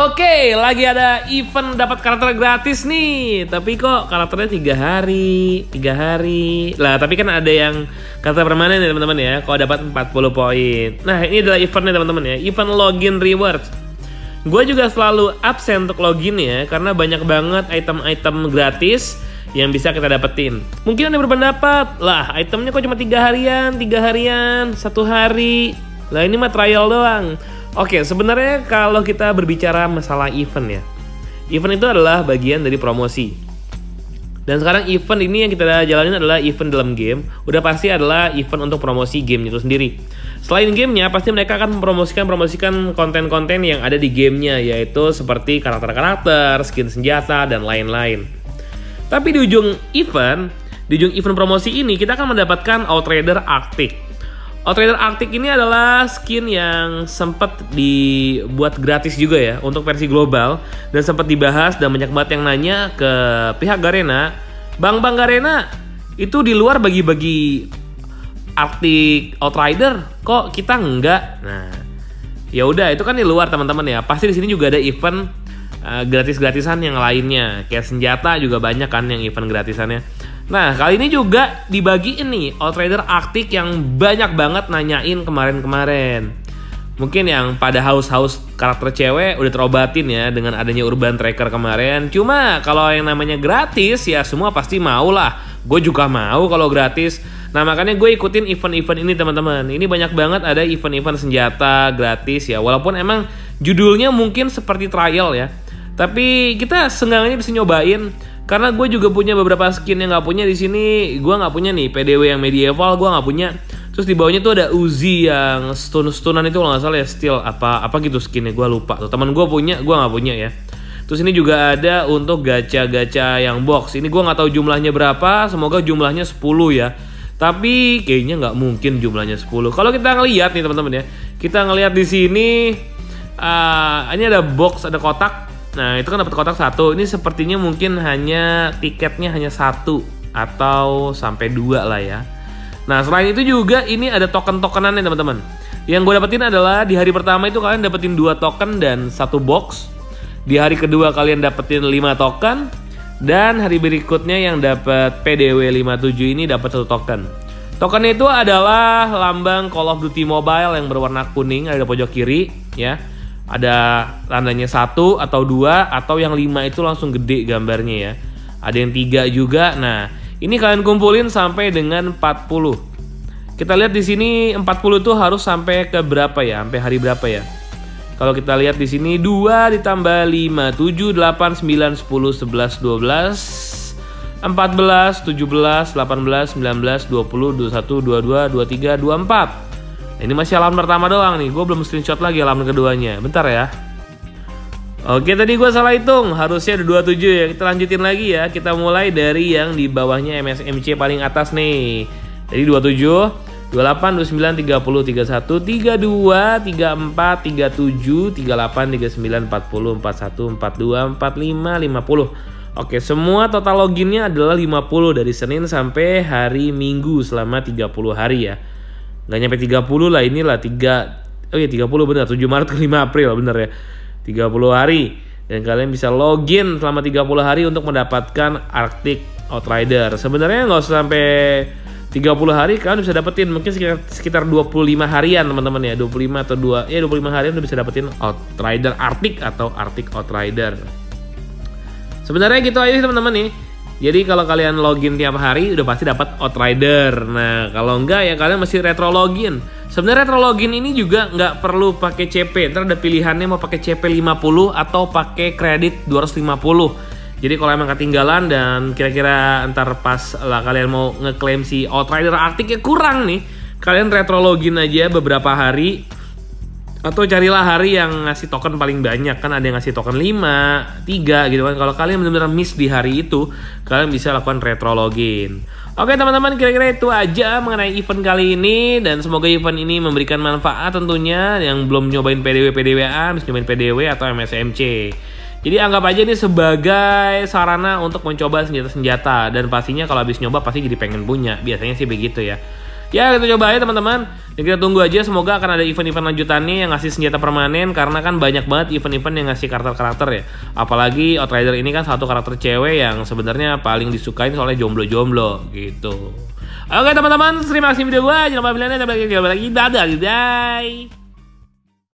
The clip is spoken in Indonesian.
Oke, lagi ada event dapat karakter gratis nih. Tapi kok karakternya 3 hari lah. Tapi kan ada yang karakter permanen ya teman-teman ya. Kalau dapat 40 poin. Nah ini adalah eventnya teman-teman ya. Event login rewards. Gue juga selalu absen untuk login ya, karena banyak banget item-item gratis yang bisa kita dapetin. Mungkin ada berpendapat, lah itemnya kok cuma 3 harian, 1 hari. Lah ini mah trial doang. Oke, sebenarnya kalau kita berbicara masalah event ya, event itu adalah bagian dari promosi. Dan sekarang event ini yang kita jalanin adalah event dalam game. Udah pasti adalah event untuk promosi game itu sendiri. Selain gamenya, pasti mereka akan mempromosikan konten-konten yang ada di gamenya, yaitu seperti karakter-karakter, skin senjata, dan lain-lain. Tapi di ujung event promosi ini, kita akan mendapatkan Outrider Arctic. Outrider Arctic ini adalah skin yang sempat dibuat gratis juga ya untuk versi global, dan sempat dibahas dan banyak banget yang nanya ke pihak Garena, Bang Garena itu di luar bagi-bagi Arctic Outrider kok kita enggak? Nah, ya udah itu kan di luar teman-teman ya. Pasti di sini juga ada event gratis-gratisan yang lainnya, kayak senjata juga banyak kan yang event gratisannya. Nah, kali ini juga dibagiin nih Outrider Arctic yang banyak banget nanyain kemarin-kemarin. Mungkin yang pada haus-haus karakter cewek udah terobatin ya dengan adanya Urban Tracker kemarin. Cuma kalau yang namanya gratis ya semua pasti mau lah. Gue juga mau kalau gratis. Nah, makanya gue ikutin event-event ini teman-teman. Ini banyak banget ada event-event senjata gratis ya. Walaupun emang judulnya mungkin seperti trial ya. Tapi kita seenggaknya bisa nyobain. Karena gue juga punya beberapa skin yang nggak punya di sini, gue nggak punya nih PDW yang medieval, gue nggak punya. Terus di bawahnya tuh ada Uzi yang stun-stunan itu kalau nggak salah ya, steel apa gitu skinnya, gue lupa. Tuh teman gue punya, gue nggak punya ya. Terus ini juga ada untuk gacha-gacha yang box. Ini gue nggak tahu jumlahnya berapa, semoga jumlahnya 10 ya. Tapi kayaknya nggak mungkin jumlahnya 10. Kalau kita ngelihat nih teman-teman ya, kita ngelihat di sini, ini ada box, ada kotak. Nah itu kan dapat kotak 1, ini sepertinya mungkin hanya tiketnya hanya 1 atau sampai 2 lah ya. Nah selain itu juga ini ada token-tokenannya teman-teman. Yang gue dapetin adalah di hari pertama itu kalian dapetin 2 token dan 1 box. Di hari kedua kalian dapetin 5 token. Dan hari berikutnya yang dapat PDW 57 ini dapat 1 token. Tokennya itu adalah lambang Call of Duty Mobile yang berwarna kuning ada di pojok kiri ya. Ada tandanya 1 atau 2 atau yang 5 itu langsung gede gambarnya ya. Ada yang 3 juga. Nah, ini kalian kumpulin sampai dengan 40. Kita lihat di sini 40 itu harus sampai ke berapa ya? Sampai hari berapa ya? Kalau kita lihat di sini 2 ditambah 5, 7, 8, 9, 10, 11, 12, 14, 17, 18, 19, 20, 21, 22, 23, 24. Ini masih halaman pertama doang nih, gue belum screenshot lagi halaman keduanya. Bentar ya. Oke, tadi gue salah hitung, harusnya ada 27 ya. Kita lanjutin lagi ya, kita mulai dari yang di bawahnya MSMC paling atas nih. Jadi 27, 28, 29, 30, 31, 32, 34, 37, 38, 39, 40, 41, 42, 45, 50. Oke, semua total loginnya adalah 50 dari Senin sampai hari Minggu selama 30 hari ya. Gak nyampe 30 lah, inilah 3. Oh iya 30 bener, 7 Maret ke 5 April bener ya, 30 hari. Dan kalian bisa login selama 30 hari untuk mendapatkan Arctic Outrider. Sebenarnya gak usah sampai 30 hari, kalian bisa dapetin mungkin sekitar 25 harian teman-teman ya, 25 harian udah bisa dapetin Outrider Arctic atau Arctic Outrider. Sebenarnya gitu aja sih teman-teman nih. Jadi kalau kalian login tiap hari udah pasti dapat Outrider. Nah kalau enggak ya kalian masih retro login. Sebenarnya retro login ini juga nggak perlu pakai CP. Ntar ada pilihannya mau pakai CP 50 atau pakai kredit 250. Jadi kalau emang ketinggalan dan kira-kira ntar pas lah kalian mau ngeklaim si Outrider Arctic ya kurang nih, kalian retro login aja beberapa hari. Atau carilah hari yang ngasih token paling banyak. Kan ada yang ngasih token 5, 3 gitu kan. Kalau kalian benar-benar miss di hari itu, kalian bisa lakukan retro login. Oke teman-teman, kira-kira itu aja mengenai event kali ini. Dan semoga event ini memberikan manfaat tentunya. Yang belum nyobain PDW-PDWan, bisa nyobain PDW atau MSMC. Jadi anggap aja ini sebagai sarana untuk mencoba senjata-senjata. Dan pastinya kalau habis nyoba pasti jadi pengen punya. Biasanya sih begitu ya. Ya kita coba aja teman-teman. Jadi kita tunggu aja, semoga akan ada event-event lanjutannya yang ngasih senjata permanen, karena kan banyak banget event-event yang ngasih karakter-karakter ya. Apalagi Outrider ini kan satu karakter cewek yang sebenarnya paling disukain soalnya jomblo-jomblo gitu. Oke teman-teman, terima kasih video gue. Jangan lupa bilang, sampai jumpa lagi. Dadah, bye.